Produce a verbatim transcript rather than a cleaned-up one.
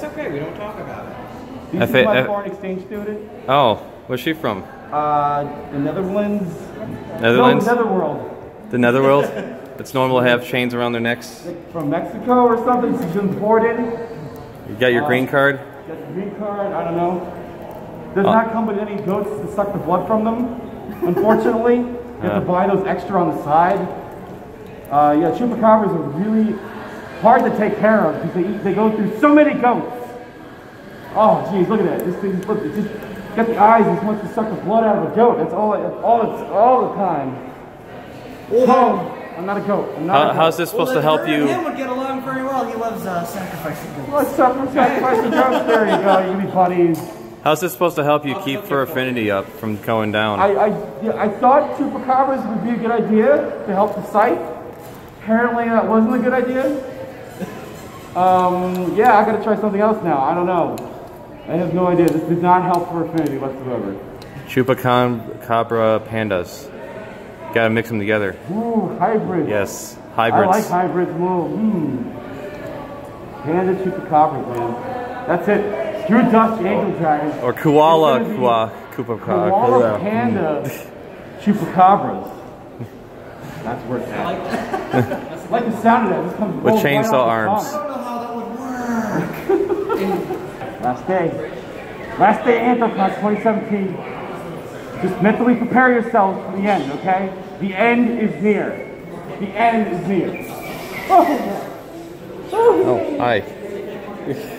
It's okay, we don't talk about it. This F is my F foreign exchange student. Oh, where's she from? Uh, the Netherlands. Netherlands? No, Netherworld. The Netherworld? It's normal to have chains around their necks. Like from Mexico or something, she's imported. You got your uh, green card? Got your green card, I don't know. Does oh. not come with any goats to suck the blood from them, unfortunately. You have uh. to buy those extra on the side. Uh, yeah, chupacabras are really hard to take care of because they, eat, they go through so many goats. Oh, jeez, look at that. This thing's look, it just got the eyes and wants to suck the blood out of a goat. That's all, that's all, it's, all the time. Oh. I'm not a goat. I'm not uh, a goat. How's this supposed well, to help you? Him would get along very well. He loves uh, sacrificing goats. Well, sacrificing goats. There you go. You can be buddies. How's this supposed to help you I'll keep fur affinity up from going down? I I, yeah, I thought chupacabras would be a good idea to help the site. Apparently, that wasn't a good idea. Um, yeah, I gotta try something else now. I don't know. I have no idea. This did not help fur affinity whatsoever. Chupacabra pandas. Gotta mix them together. Ooh, hybrids. Yes, hybrids. I like hybrids. Whoa, mm. Panda chupacabras, man. That's it. Screw Dutch angel dragons. Or koala, koala, chupacabra. Koala, panda, chupacabras. That's worth it. I like that. I like the sound of that. It comes with chainsaw arms. I don't know how that would work. Last day. Last day Anthrocon twenty seventeen. Just mentally prepare yourselves for the end, okay? The end is near. The end is near. Oh, oh hi.